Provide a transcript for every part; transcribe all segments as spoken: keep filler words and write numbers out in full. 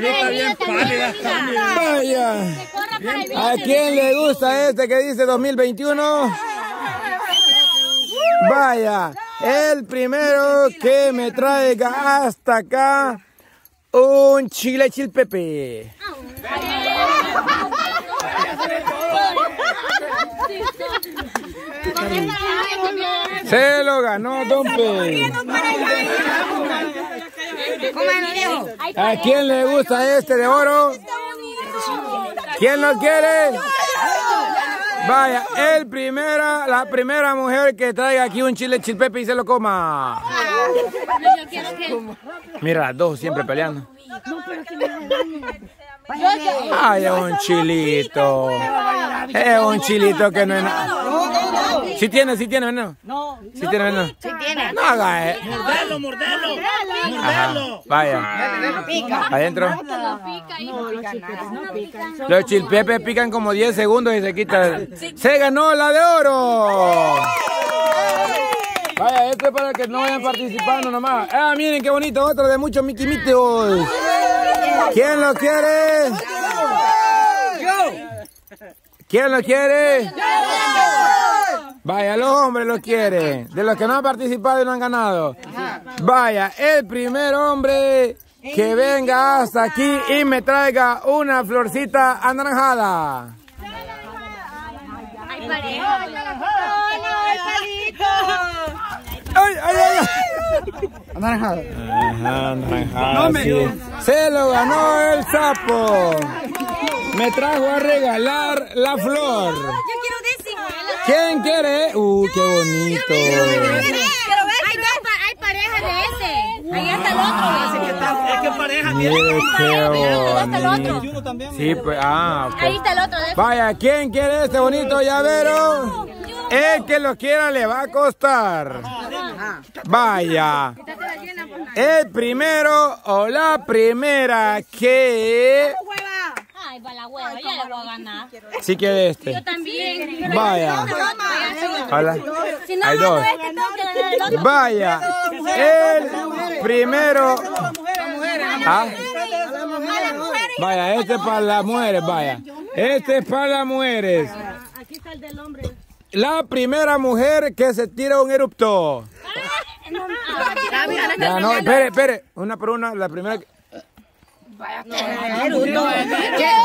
viejita bien pálida. Vaya. ¿A quién le gusta este que dice dos mil veintiuno? Vaya. El primero que me traiga hasta acá un chile chilpepe. Se lo ganó Don Pe. ¿A quién le gusta este de oro? ¿Quién lo quiere? Vaya, el primera, la primera mujer que traiga aquí un chile chilpepe y se lo coma. Mira, las dos siempre peleando. Ay, es un chilito. Es un chilito que no es nada. Si tiene, si tiene veneno. No, si tiene veneno. Si tiene. No haga eso. Mordelo, mordelo. Mordelo. Vaya. Adentro. Los chilpepes pican como diez segundos y se quitan. Se ganó la de oro. Vaya, esto es para que no vayan participando nomás. Ah, miren qué bonito, otro de muchos miquimitos. ¿Quién lo quiere? Yo. ¿Quién lo quiere? Yo. Vaya, los hombres lo quieren. De los que no han participado y no han ganado. Vaya, el primer hombre que venga hasta aquí y me traiga una florcita anaranjada. ¡Ay, palito! ¡Ay, ay, ay! Anaranjado. Ajá, anaranjado. No, sí. Se lo ganó el sapo. Me trajo a regalar la flor. Yo quiero décimo. ¿Quién quiere? Uh, qué bonito. Pero hay pareja de ese. Ahí está el otro. Es que pareja tiene. Qué bonito. Sí, pues, ah, okay. Ahí está el otro. Vaya, ¿quién quiere este bonito llavero? El que lo quiera le va a costar. Vaya. El primero o la primera que... Ay, para la hueva, ya le voy a ganar. Sí que este. Yo también. Vaya. Hay dos. Vaya. El primero... ¿Ah? Vaya, este es para las mujeres, vaya. Este es para las mujeres. Aquí está el del hombre. La primera mujer que se tira un erupto. Ya, no, espere, espere. Una por una, la primera que... Vaya, no, eructo.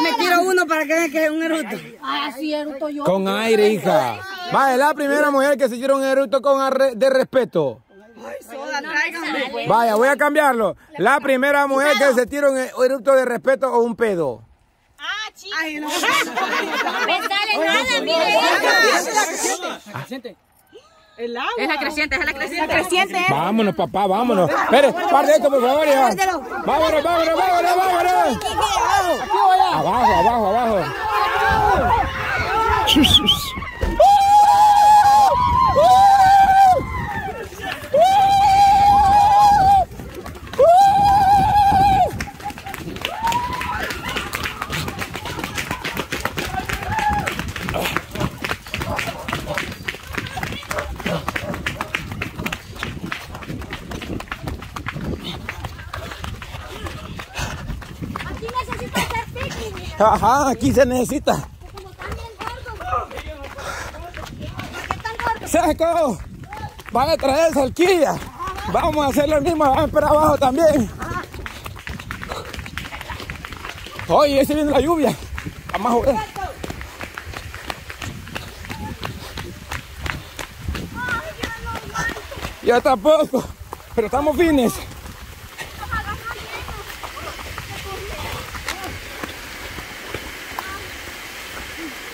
Me tiro uno para que vean que es un eructo. Ah, sí, eructo yo. Con aire, hija. Vaya, la primera mujer que se tira un eructo con arre, de respeto. Ay, soda, tráigame. Vaya, voy a cambiarlo. La primera mujer que se tira un eructo de respeto o un pedo. Ay, no. Me sale nada, mire. Ah. El agua. Es la creciente, es la creciente. La creciente. Vámonos, papá, vámonos. Espere, par de esto, por favor. Ya. Vámonos, vámonos, vámonos, vámonos. Abajo, abajo, abajo. Ajá, aquí se necesita. Seco, van a traer salquilla. Vamos a hacer lo mismo, vamos para abajo también. Oye, ese viene la lluvia. Vamos a joder. Ya tampoco, pero estamos fines.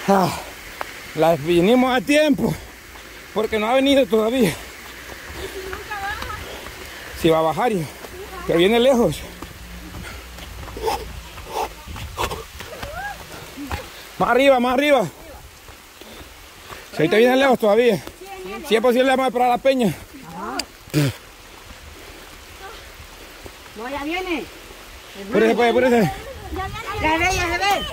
Ah, las vinimos a tiempo porque no ha venido todavía. ¿Y si nunca baja? Si va a bajar, sí, que viene lejos. Más arriba, más arriba. arriba. Si ahorita viene lejos todavía. Si sí, es posible, vamos a parar la peña. Ajá. No, ya viene. Púrese, puede, púrese. Ya ve, ya se ve.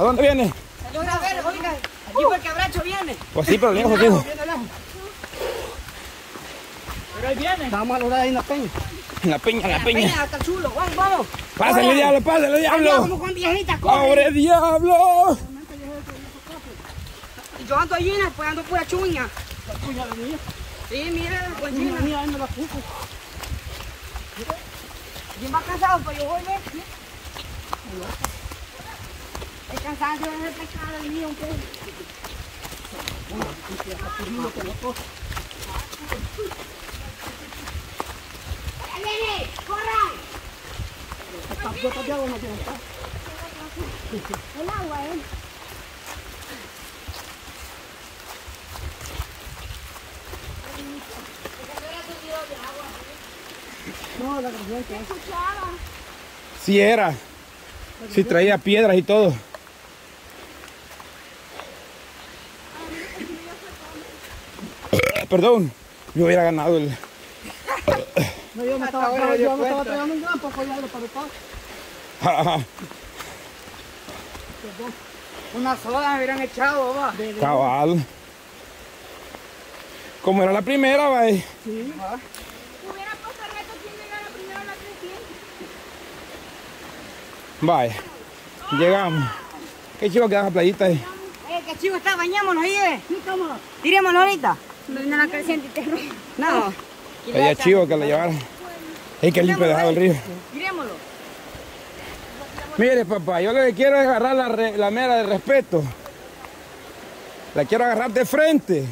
¿A dónde viene? Salió una vela, oiga. Aquí por el quebracho viene. Pues sí, pero lejos, lejos. Pero ahí viene. Vamos a lograr ahí en la peña. En la peña, en la, la peña. peña hasta el chulo, vamos, vamos. Pásale, diablo, pásale, diablo. Vamos con viejitas, ¡pobre diablo! Yo ando allí, pues ando pura chuña. La chuña de mía. Sí, mira, la chuña mía, ahí me la puso. Bien más cansado, pero yo voy a ver. El cansancio es el pescado del mío, aunque. ¡Corran! ¿Gotas de agua no tiene? El agua, ¿eh? No, la canción que escuchaba. Sí era. Sí traía piedras y todo. Perdón, yo hubiera ganado el... No, yo me estaba pegando un gran poco ya de parupá. Una soda me hubieran echado, va. Cabal. Como era la primera, va. Sí, va. Hubiera pasado reto quien llegara primero a la trescientos. Vaya, llegamos. Qué chivo quedan las playitas ahí. Eh, qué chivo está, bañémonos ahí, eh. Tirémonos ahorita. No la creciente y te roba. No. Allá chivo que la llevaron. Es que limpio dejado el río. Tirémoslo. Mire, papá, yo lo que quiero es agarrar la, re, la mera de respeto. La quiero agarrar de frente.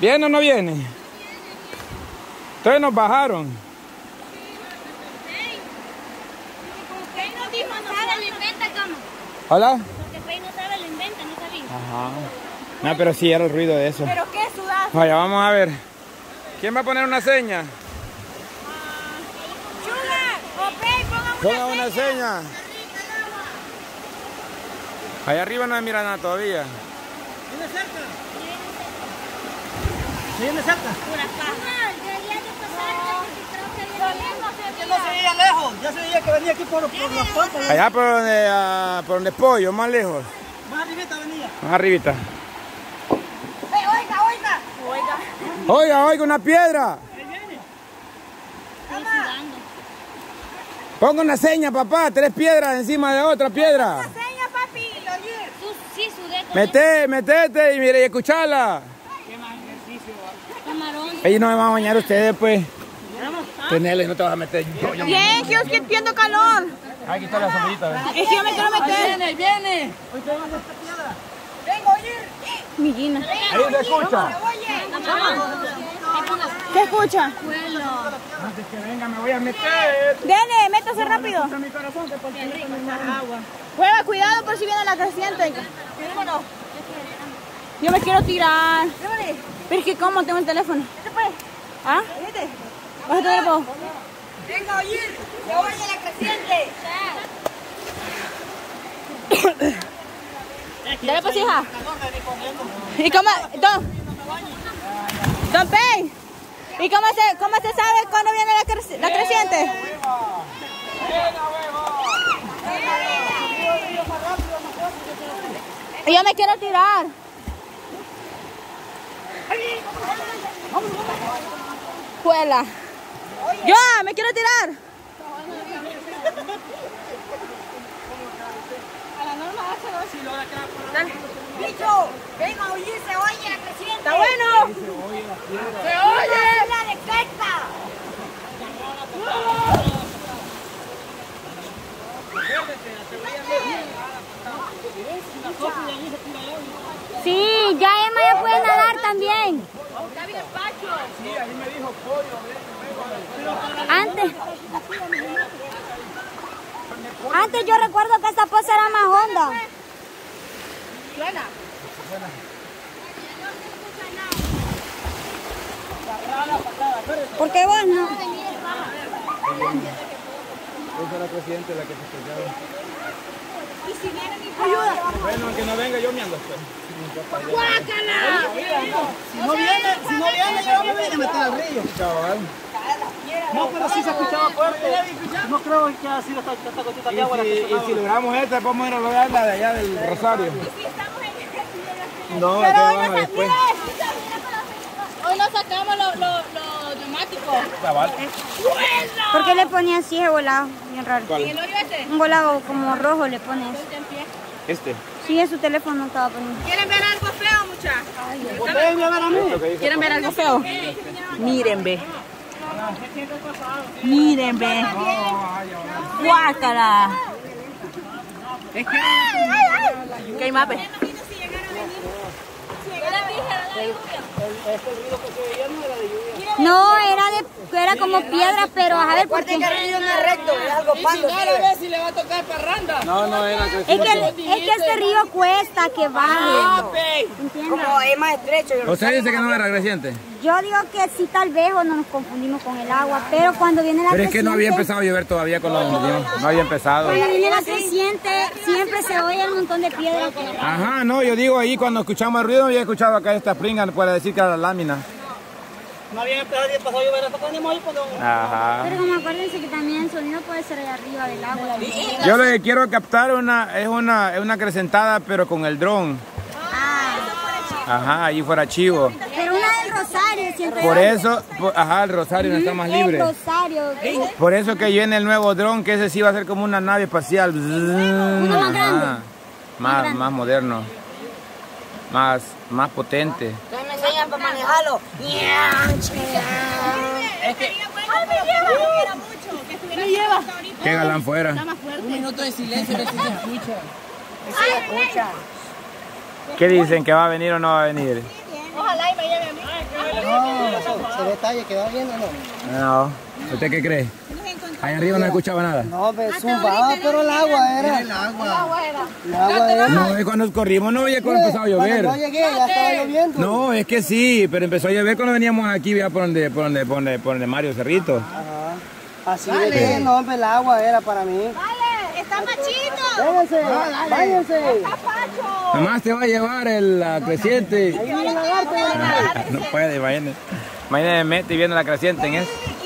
¿Viene o no viene? Entonces nos bajaron. ¿Hola? Porque Pey no sabe, lo inventa, no sabía. Ajá. No, pero sí era el ruido de eso. ¿Pero qué sudazo? Vaya, vamos a ver. ¿Quién va a poner una seña? Chula, o Pey, pongan una, una seña. Allá arriba no mira nada todavía. ¿Viene cerca? ¿Se viene cerca? Por acá. Que no se veía lejos, ya se veía que venía aquí por, por las patas. Allá por donde, uh, por donde es pollo, más lejos. Más arribita venía. Más arribita. Hey, oiga, oiga. Oiga. Oiga, oiga, una piedra. Ahí viene. Ponga una seña, papá, tres piedras encima de otra piedra. Una seña, papi. Sí, sudete. Meté, metete y mire, y escuchala. Qué más ejercicio, camarón. Ellos no me van a bañar ustedes, pues. Tenele, no te vas a meter. Bien, yo es que entiendo calor. Hay que quitar la sombrita. Es que yo me quiero meter. Viene, viene. Hoy te vas a esta piedra. Vengo a oír. Mi Gina. Ahí se escucha. ¿Qué escucha? Antes que venga me voy a meter. Dele, métase rápido. Juega, cuidado por si viene la creciente. Yo me quiero tirar. Pero es que como tengo el teléfono. ¿Ah? Baja tu cuerpo. Venga a oír, que vaya la creciente. Dale pues, hija. ¿Y cómo, don? Don Pey, ¿y cómo se, cómo se sabe cuándo viene la, cre la creciente? Y yo me quiero tirar. Cuela. ¡Yo! ¡Me quiero tirar! A la norma hace lo dale. ¡Bicho! ¡Venga a oír! ¡Se oye la creciente! ¡Está bueno! ¡Se oye! ¡Se oye! ¡La de cresta! Sí, ya Emma ya puede nadar también. Está bien el Pacho. Sí, ahí me dijo pollo. Antes, antes yo recuerdo que esta poza era más honda. Buena. ¿Por qué vos no? Esa era la presidente la que se estrellaba. Y si viene mi ayuda. Bueno, aunque no venga yo me ando. ¡Guácala! Si no viene, si no viene yo me voy a meter al río. Chaval. No, pero sí se escuchaba fuerte. No creo que haya sido esta, esta gotita de agua. Y si, y si logramos esta, vamos a ir a lograr la de allá del Rosario. Y si estamos en el No, pero hoy no después. Hoy no sacamos los lo, lo neumáticos. ¿Por qué le ponían así ese volado? Bien raro. ¿Cuál? ¿Y el hoyo este? Un volado como rojo le pones. ¿Este? Sí, es su teléfono estaba poniendo. ¿Quieren ver algo feo, muchachos? ¿Quieren ver algo feo? Miren, ve. Miren, ve. Guácala. Es que... ¿Qué hay más, ve? No, era de era como piedra, pero a ver por qué. No, no era que es que, es que este río cuesta que baje. Como es más estrecho. ¿Usted dice que no era creciente? Yo digo que sí, tal vez, o no nos confundimos con el agua, pero cuando viene la creciente... Pero es que no había empezado a llover todavía con los... No había empezado. Cuando viene la creciente, siempre se oye un montón de piedras. Ajá, no, yo digo ahí cuando escuchamos el ruido, había escuchado acá estas pringas para decir que era la lámina. No había empezado a llover, hasta cuando ahí, cuando... Ajá. Pero como acuérdense que también el sonido puede ser allá arriba del agua. Yo lo que quiero captar una, es una, es una acrecentada, pero con el dron. Ah. Ajá, ahí fuera chivo. Siempre por eso, por, ajá, el Rosario uh -huh. no está más libre. Rosario, ¿sí? Por eso que viene el nuevo dron, que ese sí va a ser como una nave espacial. Uno más grande. Más, más, grande. Más moderno. Más, más potente. Ustedes me enseñan para manejarlo. Es que... ¡Ay, me lleva! Me lleva. ¡Qué galán fuera! Un minuto de silencio que sí se escucha. Se escucha. ¿Qué dicen? ¿Que va a venir o no va a venir? Ojalá y me lleve a mí. No, el detalle quedó bien o no. No. ¿Usted qué cree? Ahí arriba no escuchaba nada. No, pero zumbaba, pero el agua era. El agua era. El agua era. No, cuando corrimos no veía cuando empezaba a llover. No llegué, ya estaba lloviendo. No, es que sí, pero empezó a llover cuando veníamos aquí, vea por donde, por donde, por donde, por donde Mario Cerrito. Ajá. Así es, no, hombre, el agua era para mí. Vale, está machito. Váyanse, váyanse. Nomás te va a llevar el creciente. No puede, imagínate. Imagínate, mete y viene la creciente en eso.